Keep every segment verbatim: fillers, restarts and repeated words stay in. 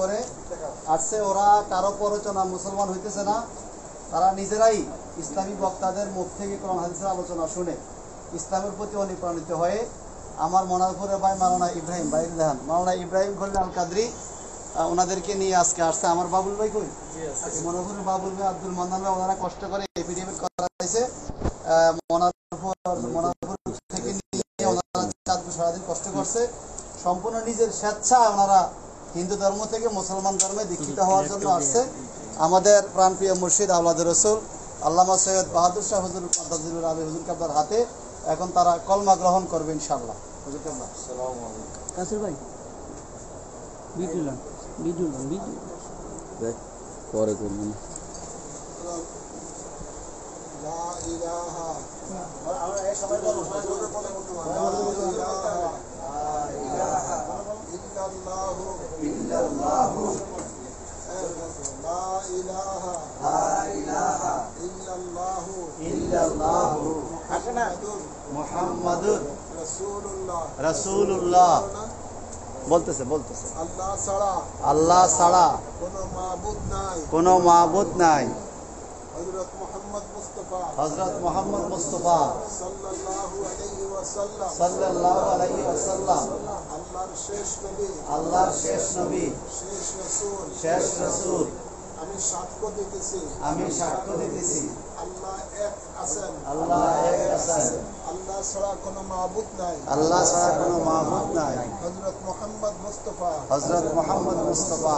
করে আসছে, ওরা কারো প্ররোচনা মুসলমান হইতেছে না, তারা নিজেরাই ইসলামী বক্তাদের মুখ থেকে কোরআন হাদিসের আলোচনা শুনে ইসলামের প্রতি অনুপ্রাণিত হয়ে আমার মনারপুরে ভাই মাওলানা ইব্রাহিম ভাই দেখান, মাওলানা ইব্রাহিম খলিল আল কাদরি, ওনাদেরকে নিয়ে আজকে আসছে আমার বাবুল ভাই কই মনারপুরের বাবুল ভাই আব্দুল মান্নান ভাই, ওনারা কষ্ট করে এফিডেভিট করাইছে মনারপুর মনারপুর থেকে নিয়ে, ওনারা চাঁদপুর সারাদিন কষ্ট করছে সম্পূর্ণ নিজের স্বেচ্ছা, ওনারা হিন্দু ধর্ম থেকে মুসলমান ধর্মে দীক্ষিত হওয়ার জন্য আসছে। আমাদের প্রাণপ্রিয় মুর্শিদ আওলাদুর রাসূল আল্লামা সৈয়দ বাহাদুর শাহ হুজুর মোজাদ্দেদী আলী হুজুর কাবদার হাতে এখন তারা কলমা গ্রহণ করবে ইনশাআল্লাহ। হুজুর কাবদার আসসালামু আলাইকুম কাসির ভাই বিদুল্লাহ বিদুল্লাহ বিদুল্লাহ পরে করুন লা ইলাহা আর আমরা এই সবাই বলবো লা ইলাহা ইল্লাল্লাহু ইল্লাল্লাহু লা ইলাহা লা ইলাহা ইল্লাল্লাহু ইল্লাল্লাহু আসনা মুহাম্মাদুর রাসূলুল্লাহ রাসূলুল্লাহ বলতেছে বলতেছে আল্লাহ ছাড়া আল্লাহ ছাড়া কোনো মাবুদ নাই কোনো মাবুদ নাই হযরত মুহাম্মদ মুস্তাফা হযরত মুহাম্মদ মুস্তাফা সাল্লাল্লাহু আলাইহি ওয়াসাল্লাম সাল্লাল্লাহু আলাইহি ওয়াসাল্লাম আল্লাহর শেষ নবী আল্লাহর শেষ নবী শেষ রাসূল শেষ রাসূল। আমি সাক্ষ্য দিতেছি আমি সাক্ষ্য দিতেছি আল্লাহ এক আছেন আল্লাহ এক আছেন আল্লাহ ছাড়া কোনো মাবুদ নাই আল্লাহ ছাড়া কোনো মাবুদ নাই হযরত মুহাম্মদ মুস্তাফা হযরত মুহাম্মদ মুস্তাফা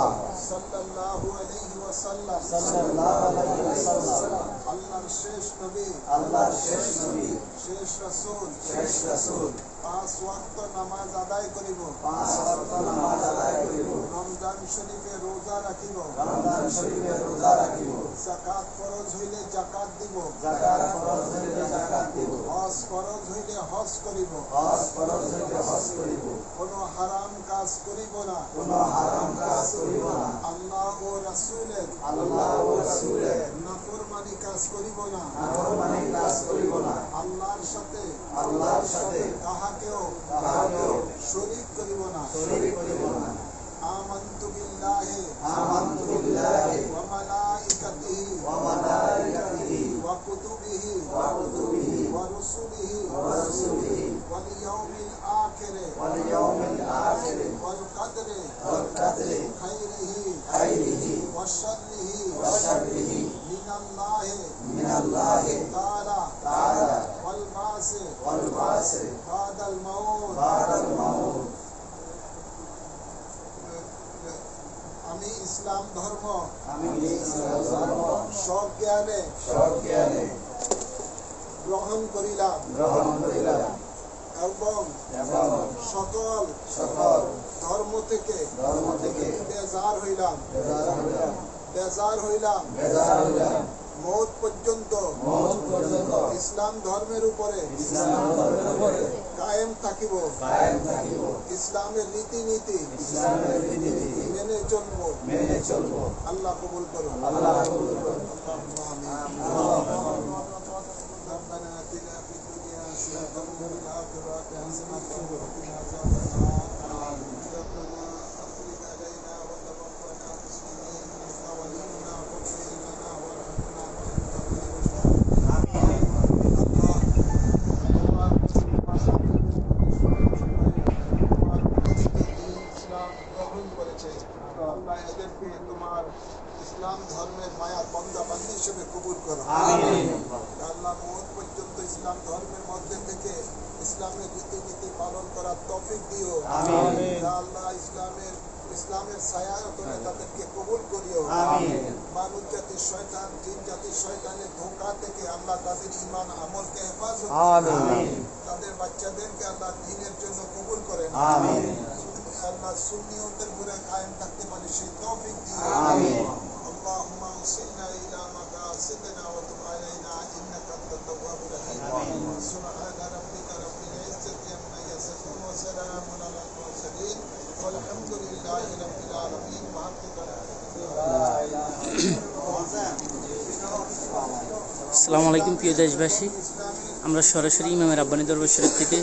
সাল্লাল্লাহু আলাইহি ওয়াসাল্লাম সাল্লাল্লাহু আলাইহি ওয়াসাল্লাম আল্লাহর শেষ নবী আল্লাহর শেষ নবী শেষ রাসূল শেষ রাসূল। পাঁচ ওয়াক্ত নামাজ আদায় করিব পাঁচ ওয়াক্ত নামাজ আদায় করিব রমজান শরীফে রোজা রাখিব রমজান শরীফে রোজা রাখিব যাকাত ফরজ হইলে যাকাত দিব যাকাত ফরজ হইলে যাকাত দিব হজ ফরজ হইলে হজ করিব হজ ফরজ হইলে হজ করিব কোনো হারাম কাজ করিব না কোনো হারাম কাজ করিব না আল্লাহ ও রাসূলের আল্লাহ ও রাসূলের নাফরমানি কাজ করিব না নাফরমানি কাজ করিব না আল্লাহর সাথে আল্লাহর সাথে কাহাকেও কাহাকেও শরীক করিব না শরীক করিব না। আমানতু বিল্লাহি আমানতু বিল্লাহি ওয়া মালাইকাতিহি ওয়া মালাইকাতিহি ওয়া কুতুবিহি ওয়া কুতুবিহি ওয়া রুসুলিহি ওয়া রুসুলিহি ওয়াল ইয়াউমিল আখির ওয়াল ইয়াউমিল আখির ওয়াল কদরি ওয়াল কদরি খাইরিহি খাইরিহি ওয়া শাররিহি ওয়া শাররিহি মিনাল্লাহি মিনাল্লাহি তাআলা তাআলা ওয়াল বাসি ওয়াল বাসি বাদাল মাউত বাদাল মাউত। আমি ইসলাম ধর্ম আমি ইসলাম ধর্ম সজ্ঞানে সজ্ঞানে গ্রহণ করিলাম গ্রহণ করিলাম এবং এবং সকল সকল ধর্ম থেকে ধর্ম থেকে বেজার হইলাম বেজার হইলাম বেজার হইলাম বেজার হইলাম মওত পর্যন্ত মওত পর্যন্ত ইসলাম ধর্মের উপরে ইসলাম ধর্মের উপরে কায়েম থাকিব কায়েম থাকিব ইসলামের নীতি নীতি ইসলামের নীতি নীতি মেনে চলব মেনে চলব। আল্লাহ কবুল করুন আল্লাহ কবুল করুন আমিন। ربنا آتنا في الدنيا حسنة وفي الآخرة حسنة وقنا عذاب النار ربنا أفرج علينا وتوفنا مسلمين وتولنا وكفنا وارحمنا وأنت خير الراحمين آمين الله الله ইসলাম গ্রহণ করেছে আল্লাহ এদেরকে তোমার ইসলাম ধর্মের মায়ার বন্দাবান্দি হিসেবে কবুল করো আমিন। আল্লাহ মওত পর্যন্ত ইসলাম ধর্মের মধ্যে থেকে ইসলামের রীতিনীতি পালন করার তৌফিক দিও আমিন। আল্লাহ ইসলামের ইসলামের ছায়ায় তুমি তাদেরকে কবুল করিও আমিন। মানুষ জাতির শয়তান জিন জাতির শয়তানের ধোঁকা থেকে আল্লাহ তাদের ঈমান আমলকে হেফাজত আমিন। তাদের বাচ্চাদেরকে আল্লাহ দ্বীনের জন্য কবুল করেন আমিন। আল্লাহ সুন্নিয়তের উপরে কায়েম থাকতে পারে সেই তৌফিক দিও আমিন। اللهم صلنا الى مقاصدنا وتب علينا انك انت التواب الرحيم سبحان ربك رب العزه عما يصفون وسلام على المرسلين والحمد لله رب العالمين لا اله الا الله। আসসালামু আলাইকুম প্রিয় দেশবাসী, আমরা সরাসরি ইমামের আব্বানী দরবেশ শরীফ থেকে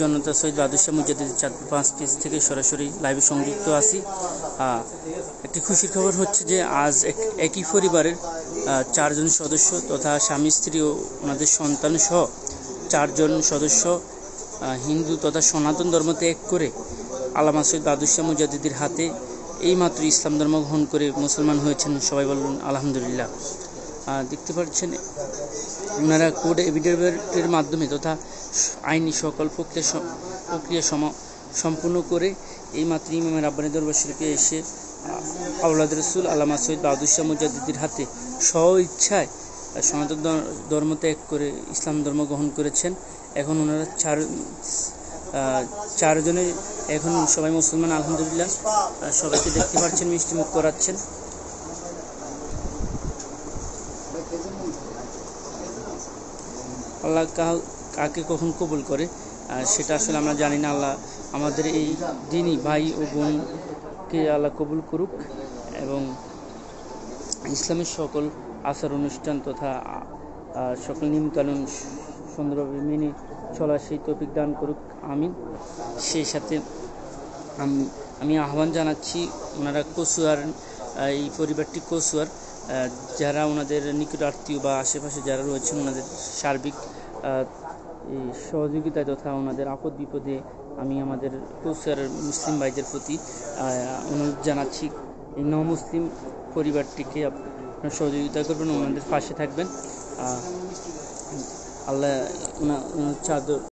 জনতা সৈয়দ বাহাদুর শাহ মোজাদ্দেদী চাঁদপুর পাঁচ পেজ থেকে সরাসরি লাইভে সংযুক্ত আছি। একটি খুশির খবর হচ্ছে যে আজ একই পরিবারের চারজন সদস্য তথা স্বামী স্ত্রী ও ওনাদের সন্তানসহ চারজন সদস্য হিন্দু তথা সনাতন ধর্ম ত্যাগ করে আল্লামা সৈয়দ বাহাদুর শাহ মোজাদ্দেদীর হাতে এইমাত্র ইসলাম ধর্ম গ্রহণ করে মুসলমান হয়েছেন। সবাই বলুন আলহামদুলিল্লাহ। দেখতে পাচ্ছেন ওনারা কোর্ট এভিডেভিটের মাধ্যমে তথা আইনি সকল প্রক্রিয়া প্রক্রিয়া সম্পূর্ণ করে এইমাত্র ইমামের আব্বানী দরবেশ শরীফে এসে আওলাদ রসুল আল্লামা সৈয়দ বাহাদুর শাহ মোজাদ্দেদীর হাতে স্ব ইচ্ছায় সনাতন ধর্ম ত্যাগ করে ইসলাম ধর্ম গ্রহণ করেছেন। এখন ওনারা চার চারজনের এখন সবাই মুসলমান আলহামদুলিল্লাহ। সবাইকে দেখতে পাচ্ছেন মিষ্টিমুখ করাচ্ছেন। আল্লাহ কাকে কখন কবুল করে সেটা আসলে আমরা জানি না। আল্লাহ আমাদের এই দিনই ভাই ও বোনকে আল্লাহ কবুল করুক এবং ইসলামের সকল আচার অনুষ্ঠান তথা সকল নিয়মকানুন সুন্দরভাবে মেনে চলার সেই তৌফিক দান করুক, আমিন। সেই সাথে আমি আমি আহ্বান জানাচ্ছি ওনারা কচুয়ার, এই পরিবারটি কচুয়ার, যারা ওনাদের নিকট আত্মীয় বা আশেপাশে যারা রয়েছেন ওনাদের সার্বিক সহযোগিতায় তথা ওনাদের আপদ বিপদে আমি আমাদের কচুয়ার মুসলিম ভাইদের প্রতি অনুরোধ জানাচ্ছি, এই ন মুসলিম পরিবারটিকে আপনারা সহযোগিতা করবেন, ওনাদের পাশে থাকবেন। আল্লাহ ওনার চাদর